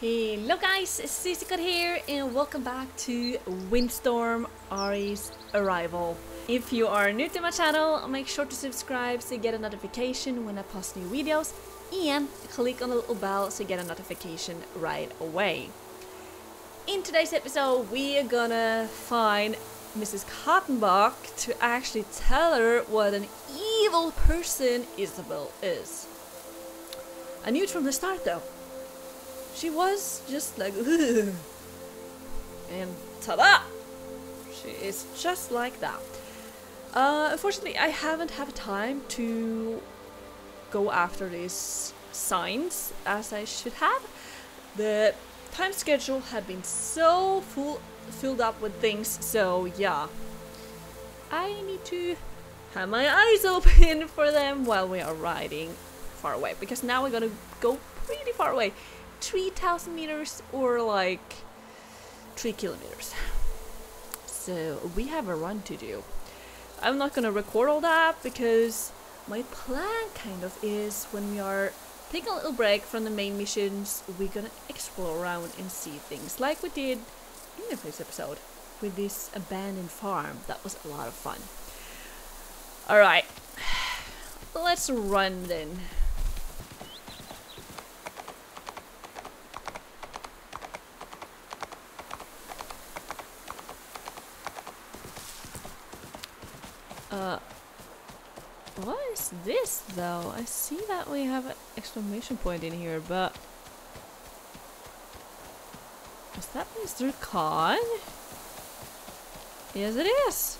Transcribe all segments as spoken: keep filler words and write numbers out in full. Hello guys, Susie_Code here and welcome back to Windstorm Ari's Arrival. If you are new to my channel, make sure to subscribe so you get a notification when I post new videos and click on the little bell so you get a notification right away. In today's episode, we are gonna find Missus Kaltenbach to actually tell her what an evil person Isabel is. I knew it from the start though. She was just like, ugh. And ta-da! She is just like that. Uh, unfortunately, I haven't had time to go after these signs as I should have. The time schedule had been so full, filled up with things, so yeah. I need to have my eyes open for them while we are riding far away, because now we're gonna go pretty far away. three thousand meters or like three kilometers. So we have a run to do. I'm not gonna record all that because my plan kind of is when we are taking a little break from the main missions, we're gonna explore around and see things like we did in the first episode with this abandoned farm. That was a lot of fun. Alright, let's run then. Uh, what is this though? I see that we have an exclamation point in here, but is that Mister Kaan? Yes it is!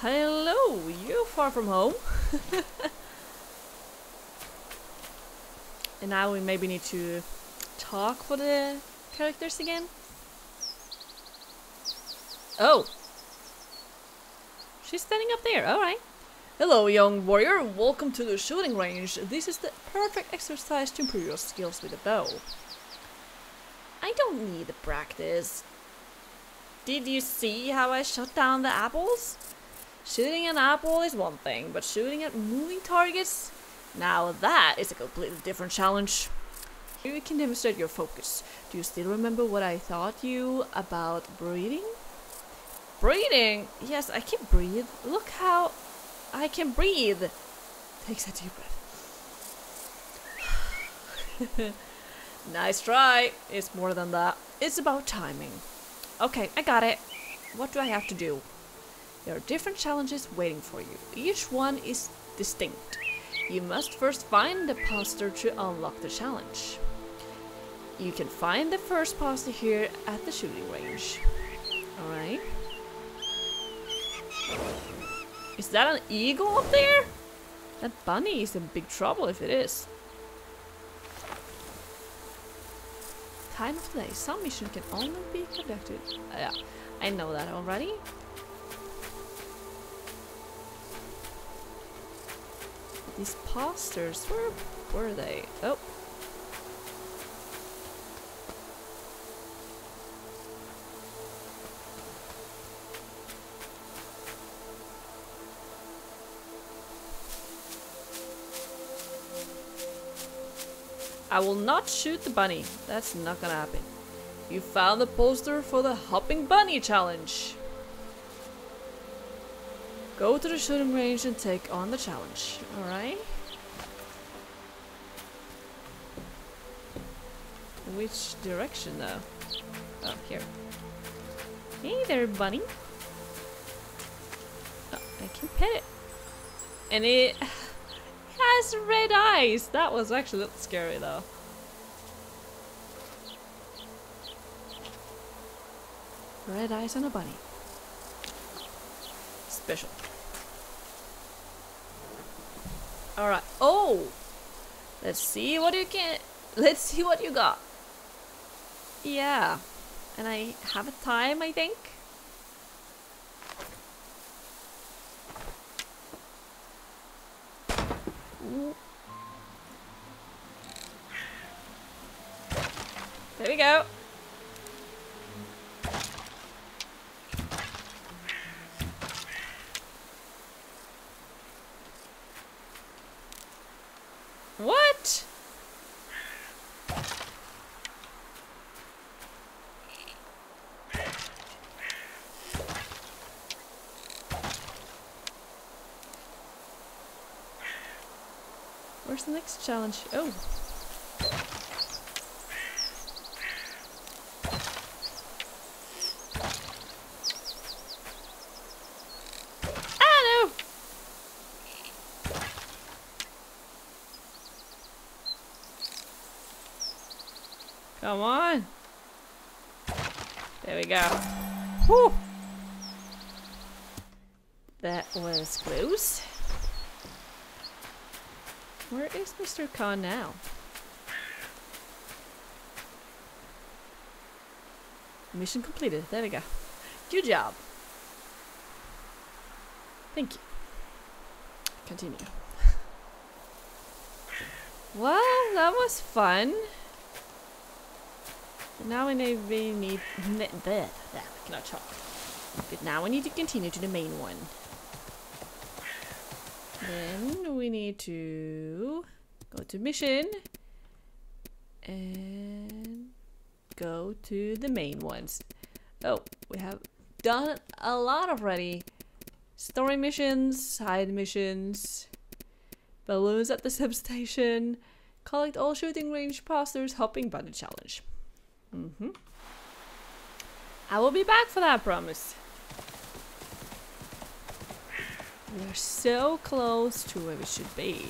Hello, you far from home. And now we maybe need to talk for the characters again. Oh! She's standing up there, alright. Hello young warrior, welcome to the shooting range. This is the perfect exercise to improve your skills with a bow. I don't need the practice. Did you see how I shot down the apples? Shooting an apple is one thing, but shooting at moving targets? Now that is a completely different challenge. Here you can demonstrate your focus. Do you still remember what I taught you about breathing? Breathing? Yes, I can breathe. Look how I can breathe. Takes a deep breath. Nice try. It's more than that. It's about timing. Okay, I got it. What do I have to do? There are different challenges waiting for you. Each one is distinct. You must first find the poster to unlock the challenge. You can find the first poster here at the shooting range. Alright. Is that an eagle up there? That bunny is in big trouble if it is. Time of day. Some mission can only be conducted. Uh, yeah, I know that already. These posters, where were they? Oh. I will not shoot the bunny. That's not gonna happen. You found the poster for the Hopping Bunny Challenge. Go to the shooting range and take on the challenge. Alright. Which direction though? Oh, here. Hey there, bunny. Oh, I can pet it. And it... has red eyes! That was actually a little scary though. Red eyes on a bunny. Special. Alright. Oh! Let's see what you can... Let's see what you got. Yeah. And I have a time, I think. There we go. What? Where's the next challenge? Oh. Ah, no! Come on. There we go. Whew. That was close. Where is Mister Kaan now? Mission completed. There we go. Good job. Thank you. Continue. Well, that was fun. But now we need that. I cannot talk. But now we need to continue to the main one. Then we need to go to mission and go to the main ones. Oh, we have done a lot already. Story missions, side missions, balloons at the substation, collect all shooting range posters, hopping bunny challenge. Mm-hmm. I will be back for that, I promise. We are so close to where we should be.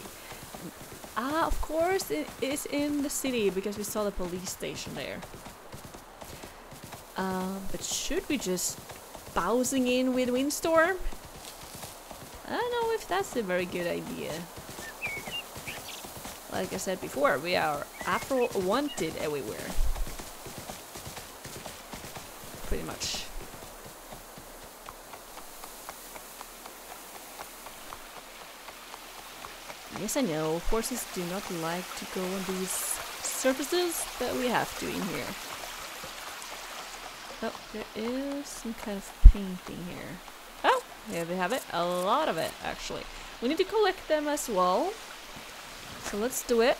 Ah, of course it is in the city because we saw the police station there. Um, but should we just bowsing in with Windstorm? I don't know if that's a very good idea. Like I said before, we are after all wanted everywhere. Pretty much. Yes, I know, horses do not like to go on these surfaces, but we have to in here. Oh, there is some kind of painting here. Oh, there we have it. A lot of it, actually. We need to collect them as well. So let's do it.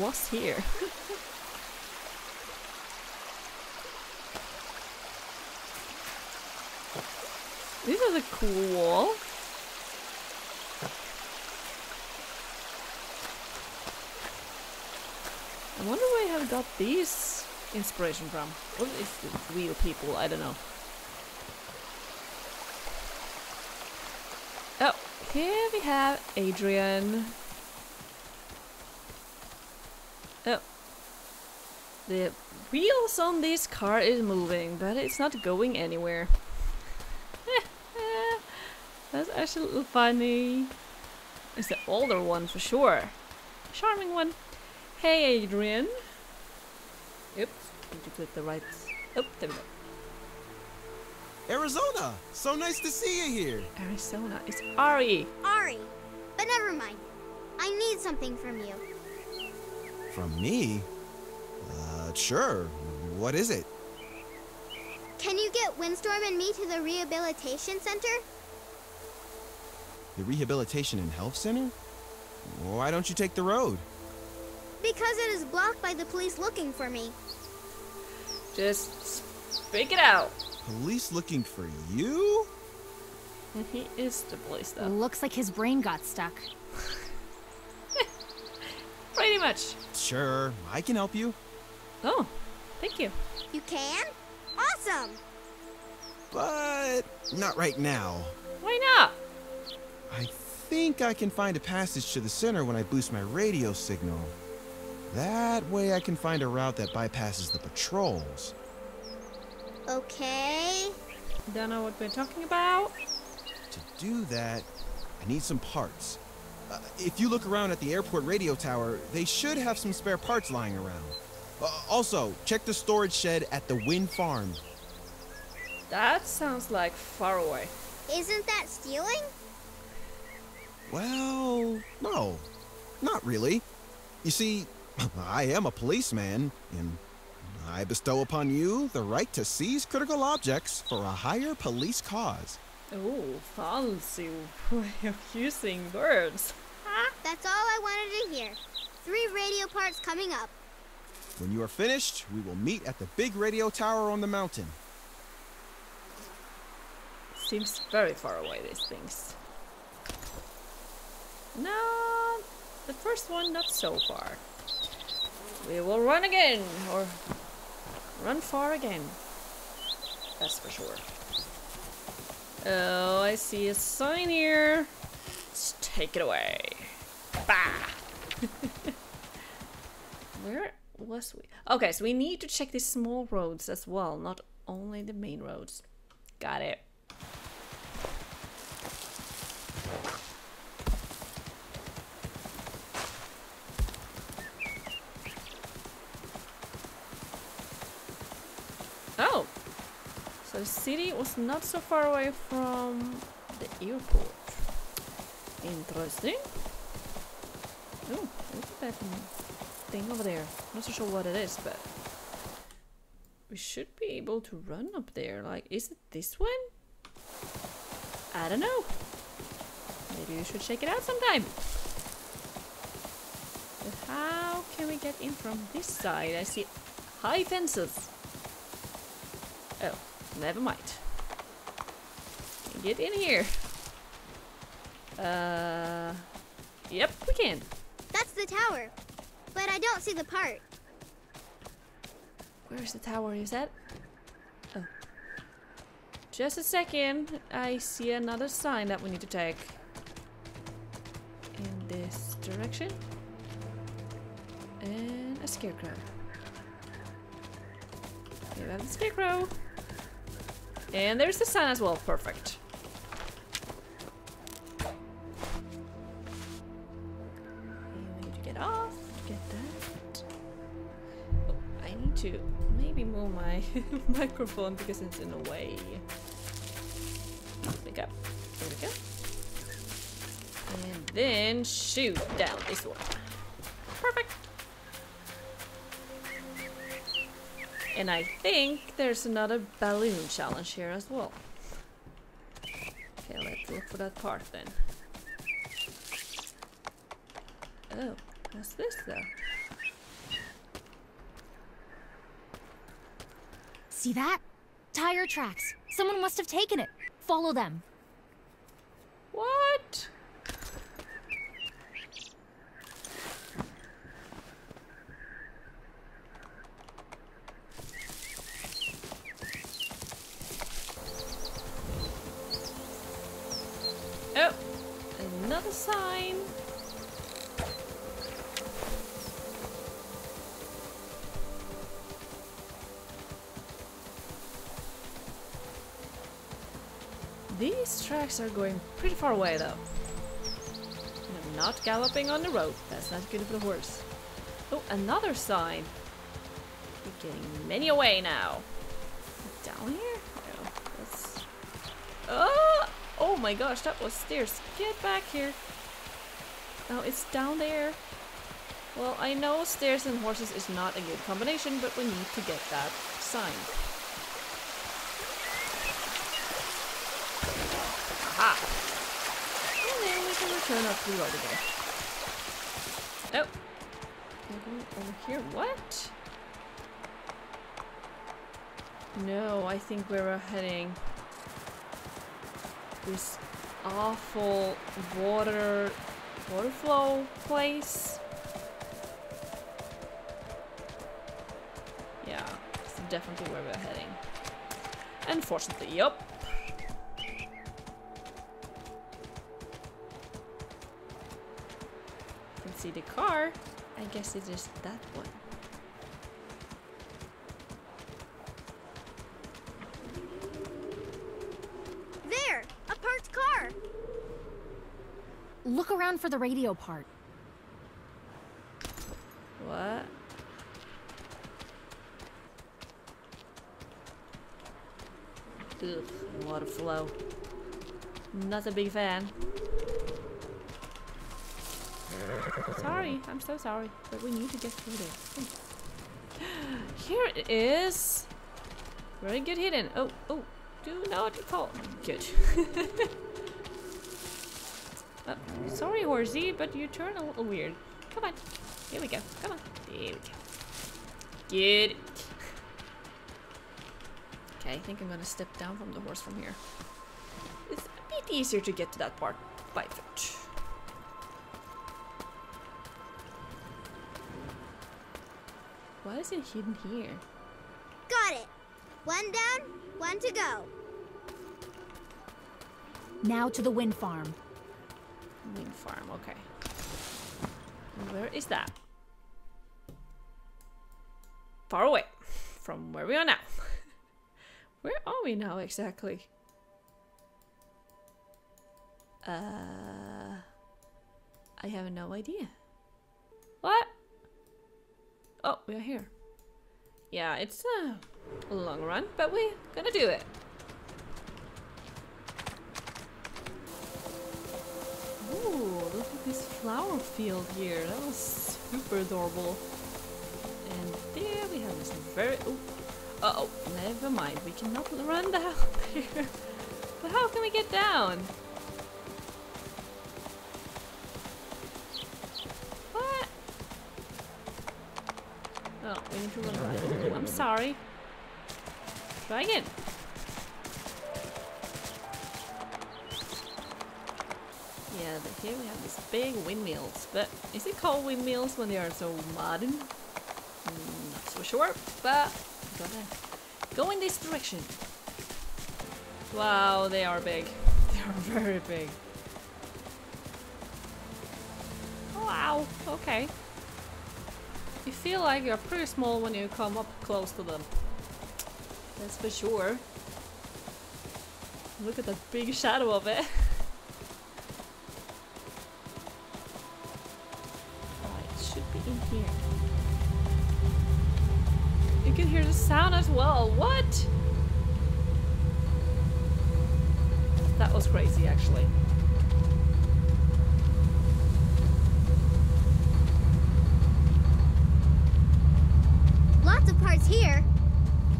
What's here? This is a cool wall. I wonder where I have got these inspiration from. What is the real people? I don't know. Oh, here we have Adrian. Oh. The wheels on this car is moving, but it's not going anywhere. That's actually funny. It's the older one for sure. Charming one. Hey, Adrian. Oops, did you click the right? Oh, there we go. Arizona! So nice to see you here. Arizona. It's Ari. Ari. But never mind. I need something from you. From me? Uh, sure. What is it? Can you get Windstorm and me to the rehabilitation center? The Rehabilitation and Health Center? Why don't you take the road? Because it is blocked by the police looking for me. Just speak it out. Police looking for you? And he is the police, though. Looks like his brain got stuck. Pretty much. Sure, I can help you. Oh, thank you. You can? Awesome! But not right now. Why not? I think I can find a passage to the center when I boost my radio signal. That way I can find a route that bypasses the patrols. Okay. Don't know what we're talking about. To do that, I need some parts. Uh, if you look around at the airport radio tower, they should have some spare parts lying around. Uh, also, check the storage shed at the Wynn Farm. That sounds like far away. Isn't that stealing? Well, no, not really. You see, I am a policeman, and I bestow upon you the right to seize critical objects for a higher police cause. Oh, fancy way of using words. Huh? That's all I wanted to hear. Three radio parts coming up. When you are finished, we will meet at the big radio tower on the mountain. Seems very far away, these things. No, the first one not so far. We will run again, or run far again. That's for sure. Oh, I see a sign here. Let's take it away. Bah! Where was we? Okay, so we need to check these small roads as well, not only the main roads. Got it. Oh! So the city was not so far away from the airport. Interesting. Oh, look at that thing over there. Not so sure what it is, but we should be able to run up there. Like, is it this one? I don't know. Maybe we should check it out sometime. But how can we get in from this side? I see high fences. Oh, never mind. Get in here. Uh, yep, we can. That's the tower, but I don't see the part. Where's the tower? Is that? Oh. Just a second. I see another sign that we need to take. In this direction. And a scarecrow. Here we have the scarecrow. And there's the sign as well. Perfect. To maybe move my microphone because it's in the way. Pick up. There we go. And then shoot down this one. Perfect. And I think there's another balloon challenge here as well. Okay, let's look for that part then. Oh, what's this though? See that? Tire tracks. Someone must have taken it. Follow them. What? Oh, another sign. These tracks are going pretty far away though. And I'm not galloping on the road. That's not good for the horse. Oh, another sign. We're getting many away now. Down here? No. That's... Oh! Oh my gosh, that was stairs. Get back here. Oh, it's down there. Well, I know stairs and horses is not a good combination, but we need to get that sign. Ah. And then we can return up the road again. Oh. Over here. What? No, I think we're heading this awful water water flow place. Yeah, it's definitely where we're heading. Unfortunately, yup. See the car. I guess it's just that one. There! A parked car! Look around for the radio part. What? Ugh, water flow. Not a big fan. Sorry, I'm so sorry, but we need to get through there. Here it is. Very good hidden. Oh, oh, do not recall. Good. Oh, sorry, horsey, but you turn a little weird. Come on. Here we go. Come on. There we go. Get it. Okay, I think I'm gonna step down from the horse from here. It's a bit easier to get to that part by foot. Why is it hidden here? Got it. One down, one to go. Now to the wind farm. Wind farm, okay. Where is that? Far away from where we are now. Where are we now exactly? Uh, I have no idea. What? Oh, we are here. Yeah, it's a long run, but we're gonna do it. Ooh, look at this flower field here. That was super adorable. And there we have this very... Ooh. Uh oh, never mind. We cannot run down there. But how can we get down? What? Oh, we need to run right. I'm sorry. Try again. Yeah, but here we have these big windmills. But is it called windmills when they are so modern? Mm, not so sure, but... Go in this direction. Wow, they are big. They are very big. Wow, okay. You feel like you're pretty small when you come up close to them. That's for sure. Look at that big shadow of it. Oh, it should be in here. You can hear the sound as well. What? That was crazy, actually. Lots of parts here,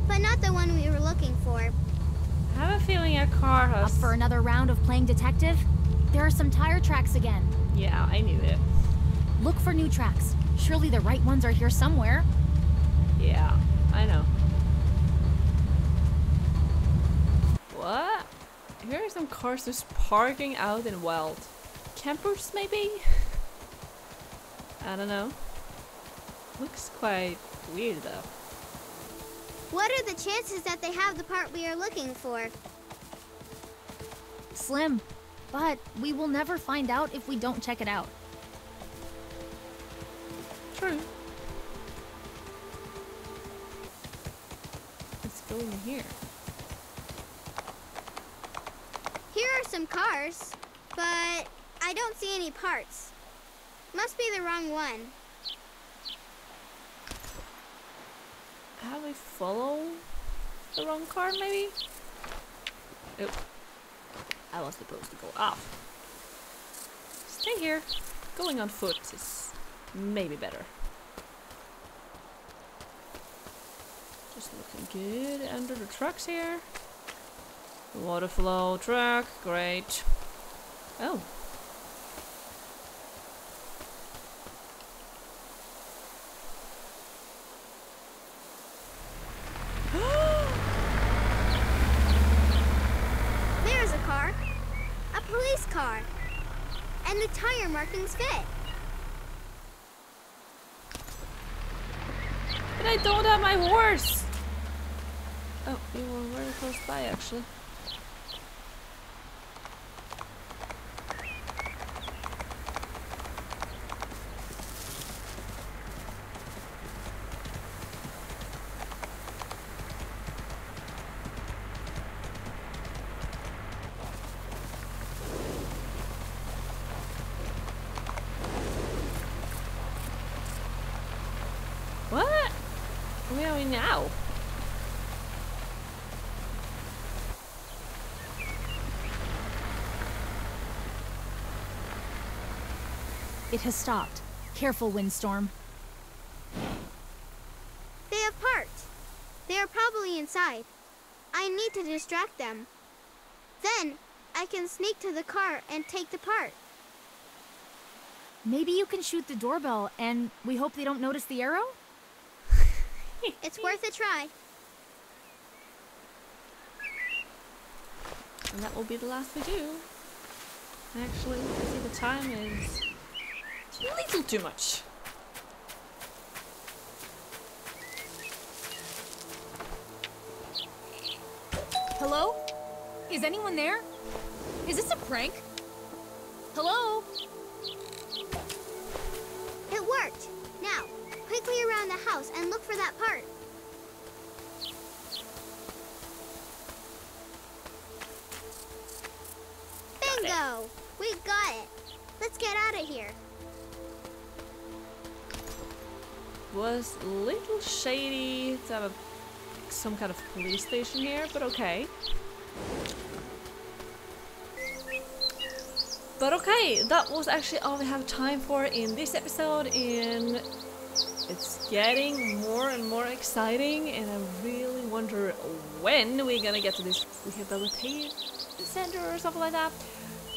but not the one we were looking for. I have a feeling a car has... Up for another round of playing detective? There are some tire tracks again. Yeah, I knew it. Look for new tracks. Surely the right ones are here somewhere. Yeah. I know. What? Here are some cars just parking out in the wild. Campers, maybe? I don't know. Looks quite weird, though. What are the chances that they have the part we are looking for? Slim. But we will never find out if we don't check it out. True. Going here. Here are some cars, but I don't see any parts. Must be the wrong one. How do we follow the wrong car, maybe? Oh, I was supposed to go up. Stay here. Going on foot is maybe better. Just looking good under the trucks here. Water flow truck, great. Oh. There's a car. A police car. And the tire markings fit. But I don't have my horse. Oh, we were very close by, actually. What? Where are we now? It has stopped. Careful, Windstorm. They have parked. They are probably inside. I need to distract them. Then I can sneak to the car and take the part. Maybe you can shoot the doorbell and we hope they don't notice the arrow? It's worth a try. And that will be the last we do. Actually, I see the time is... a little too much. Hello? Is anyone there? Is this a prank? Hello? It worked. Now, quickly around the house and look for that part. Bingo! We got it. Let's get out of here. Was a little shady to have a, some kind of police station here, but okay. But okay, that was actually all we have time for in this episode, and it's getting more and more exciting, and I really wonder when we're gonna get to this rehabilitation center or something like that,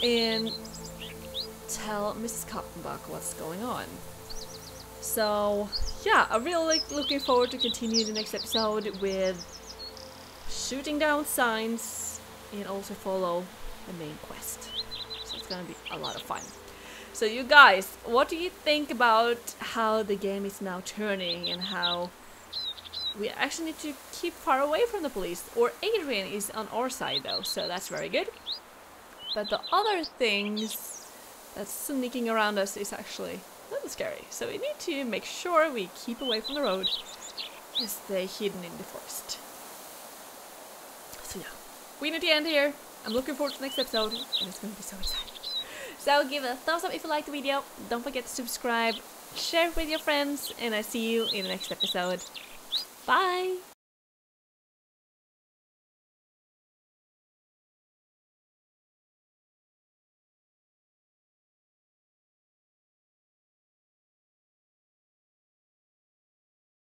and tell Missus Kaltenbach what's going on. So yeah, I'm really like, looking forward to continue the next episode with shooting down signs and also follow the main quest. It's gonna be a lot of fun. So you guys, what do you think about how the game is now turning and how we actually need to keep far away from the police? Or Adrian is on our side though, so that's very good. But the other things that's sneaking around us is actually a little scary. So we need to make sure we keep away from the road and stay hidden in the forest. So yeah, we need to end here. I'm looking forward to the next episode, and it's going to be so exciting. So give it a thumbs up if you liked the video. Don't forget to subscribe, share it with your friends, and I see you in the next episode. Bye!